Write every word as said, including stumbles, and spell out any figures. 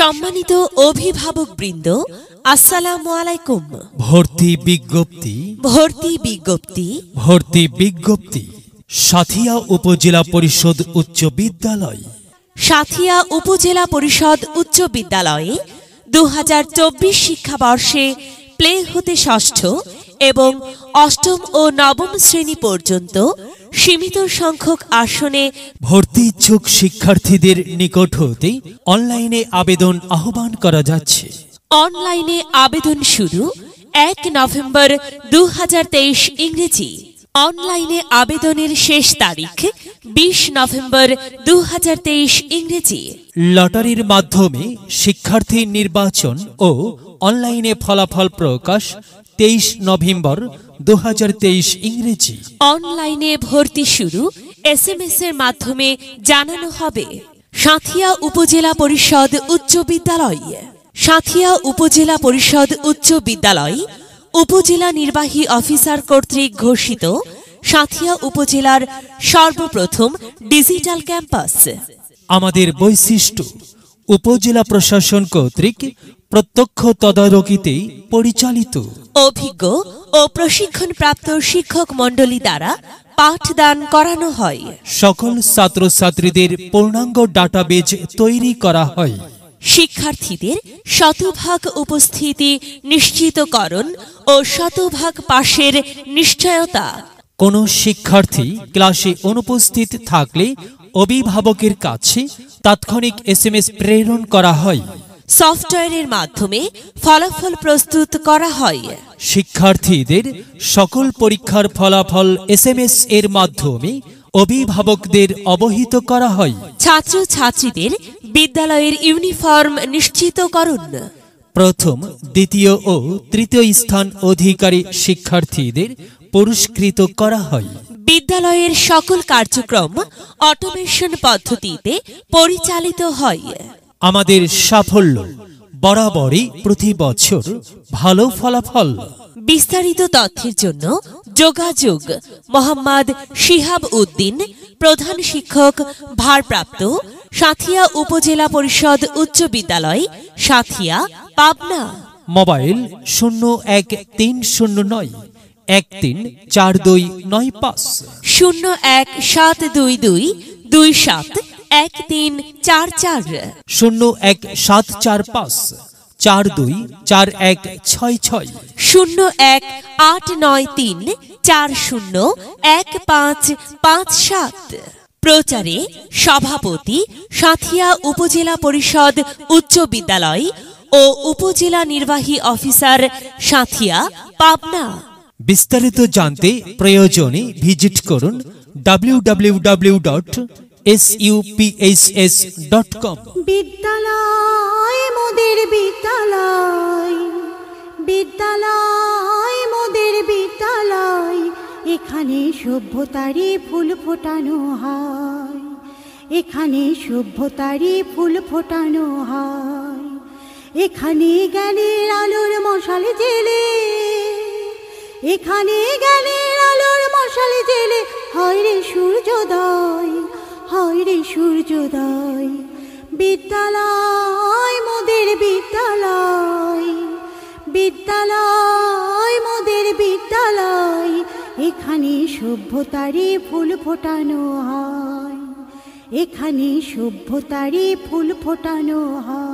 সম্মানিত অভিভাবকবৃন্দ, আসসালামু আলাইকুম। ভর্তি বিজ্ঞপ্তি, ভর্তি বিজ্ঞপ্তি, ভর্তি বিজ্ঞপ্তি। সাথিয়া উপজেলা পরিষদ উচ্চ বিদ্যালয়। সাথিয়া উপজেলা পরিষদ উচ্চ বিদ্যালয়ে দুই হাজার চব্বিশ শিক্ষাবর্ষে প্লে হতে ষষ্ঠ এবং অষ্টম ও নবম শ্রেণী পর্যন্ত সীমিত সংখ্যক আসনে ভর্তি ইচ্ছুক শিক্ষার্থীদের নিকট হতে অনলাইনে আবেদন আহ্বান করা যাচ্ছে। অনলাইনে আবেদন শুরু এক নভেম্বর দু হাজার তেইশ ইংরেজি। অনলাইনে আবেদনের শেষ তারিখ বিশ নভেম্বর দু হাজার তেইশ ইংরেজি। লটারির মাধ্যমে শিক্ষার্থী নির্বাচন ও অনলাইনে ফলাফল প্রকাশ তেইশ নভেম্বর দু হাজার তেইশ ইংরেজি। অনলাইনে ভর্তি শুরু এস এম এস এর মাধ্যমে জানানো হবে। সাঁথিয়া উপজেলা পরিষদ উচ্চ বিদ্যালয়। সাঁথিয়া উপজেলা পরিষদ উচ্চ বিদ্যালয় উপজেলা নির্বাহী অফিসার কর্তৃক ঘোষিত সাঁথিয়া উপজেলার সর্বপ্রথম ডিজিটাল ক্যাম্পাস। আমাদের বৈশিষ্ট্য উপজেলা প্রশাসন কর্তৃক প্রত্যক্ষ তদারকিতে পরিচালিত। অভিজ্ঞ ও প্রশিক্ষণপ্রাপ্ত শিক্ষক মণ্ডলী দ্বারা পাঠদান করানো হয়। সকল ছাত্রছাত্রীদের পূর্ণাঙ্গ ডাটাবেজ তৈরি করা হয়। শিক্ষার্থীদের শতভাগ উপস্থিতি নিশ্চিতকরণ ও শতভাগ পাশের নিশ্চয়তা। কোনো শিক্ষার্থী ক্লাসে অনুপস্থিত থাকলে অভিভাবকের কাছে তাৎক্ষণিক এসএমএস প্রেরণ করা হয়। সফটওয়্যারের মাধ্যমে ফলাফল প্রস্তুত করা হয়। শিক্ষার্থীদের সকল পরীক্ষার ফলাফল এসএমএস এর মাধ্যমে অভিভাবকদের অবহিত করা হয়। ছাত্রছাত্রীদের বিদ্যালয়ের ইউনিফর্ম নিশ্চিতকরণ। প্রথম, দ্বিতীয় ও তৃতীয় স্থান অধিকারী শিক্ষার্থীদের পুরস্কৃত করা হয়। বিদ্যালয়ের সকল কার্যক্রম অটোমেশন পদ্ধতিতে পরিচালিত হয়। আমাদের সাফল্য বরাবরই প্রতি বছর ভালো ফলাফল। বিস্তারিত তথ্যের জন্য যোগাযোগ মোহাম্মদ শিহাব উদ্দিন, প্রধান শিক্ষক ভারপ্রাপ্ত, সাঁথিয়া উপজেলা পরিষদ উচ্চ বিদ্যালয়, সাঁথিয়া, পাবনা। মোবাইল শূন্য এক তিন শূন্য নয় এক তিন চার দুই নয় পাঁচ, শূন্য এক সাত দুই দুই দুই সাত এক তিন চার চার, শূন্য এক সাত চার পাঁচ চার দুই চার এক ছয় ছয়, শূন্য এক আট নয় তিন চার শূন্য এক পাঁচ পাঁচ সাত। প্রচারে সভাপতি সাঁথিয়া উপজেলা পরিষদ উচ্চ বিদ্যালয় ও উপজেলা নির্বাহী অফিসার সাঁথিয়া, পাবনা। বিস্তারিত জানতে প্রয়োজনে ভিজিট করুন W W W dot S U P H S dot com. বিদ্যালয় মোদের বিদ্যালয়, বিদ্যালয় মোদের বিদ্যালয়, এখানে সভ্যতারে ফুল ফোটানো হয়, এখানে সভ্যতারে ফুল ফোটানো হয়, এখানে জ্ঞানের আলোর মশাল জ্বেলে, এখানে জ্ঞানের আলোর মশাল জ্বেলে হয় রে সূর্যোদয়, হয় রে সূর্যোদয়। বিদ্যালয় মোদের বিদ্যালয়, বিদ্যালয় মোদের বিদ্যালয়, এখানে সভ্যতারে ফুল ফোটানো হয়, এখানে সভ্যতারে ফুল ফোটানো হয়।